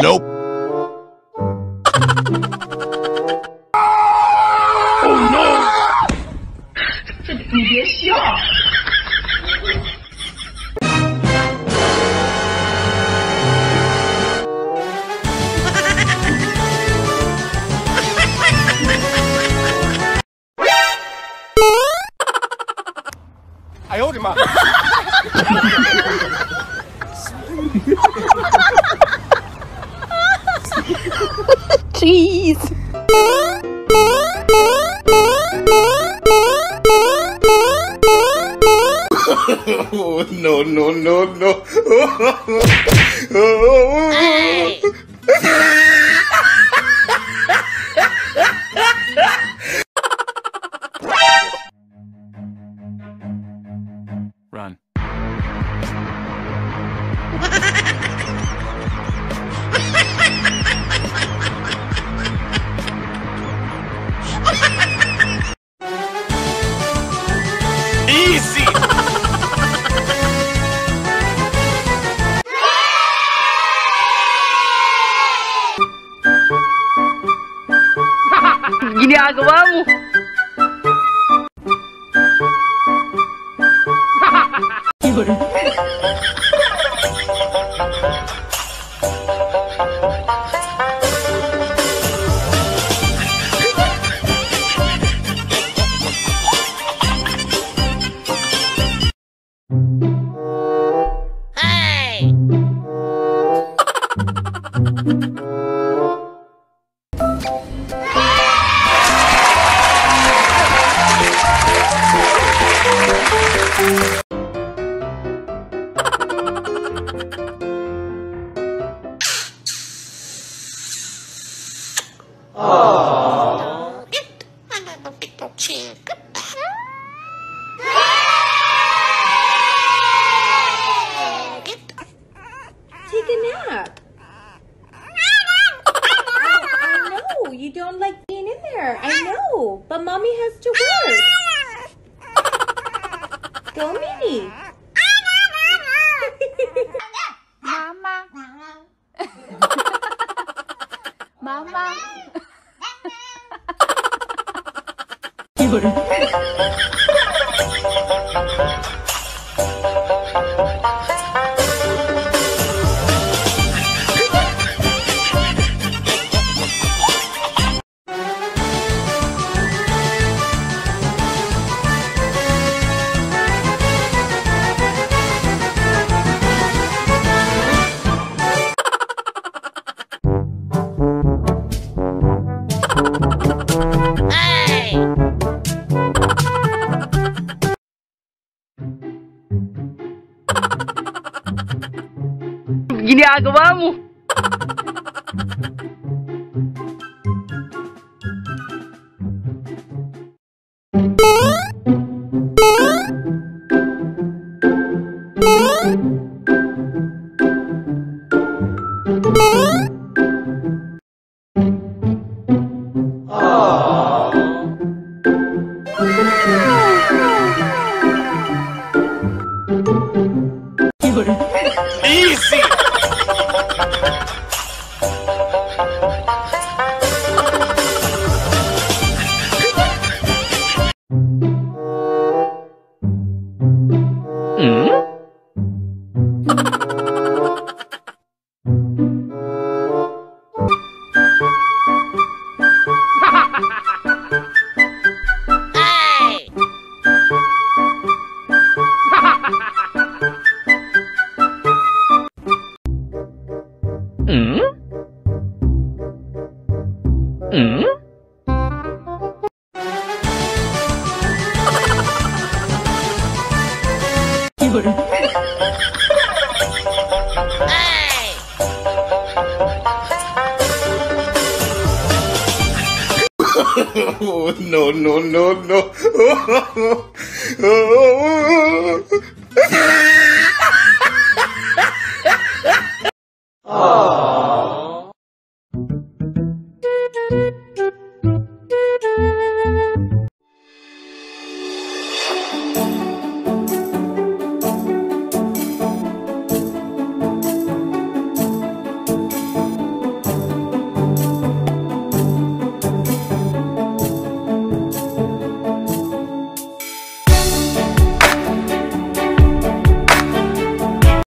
Nope. Nope. Oh no! 你别笑。哎呦我的妈！Jeez. Oh no. Hey. Run. Easy. Gini agamamu. Hey. You don't like being in there, I know, but mommy has to work. Go, Minnie. Mama. Mama. Ginagawa mo. Oh, no, no, no, no.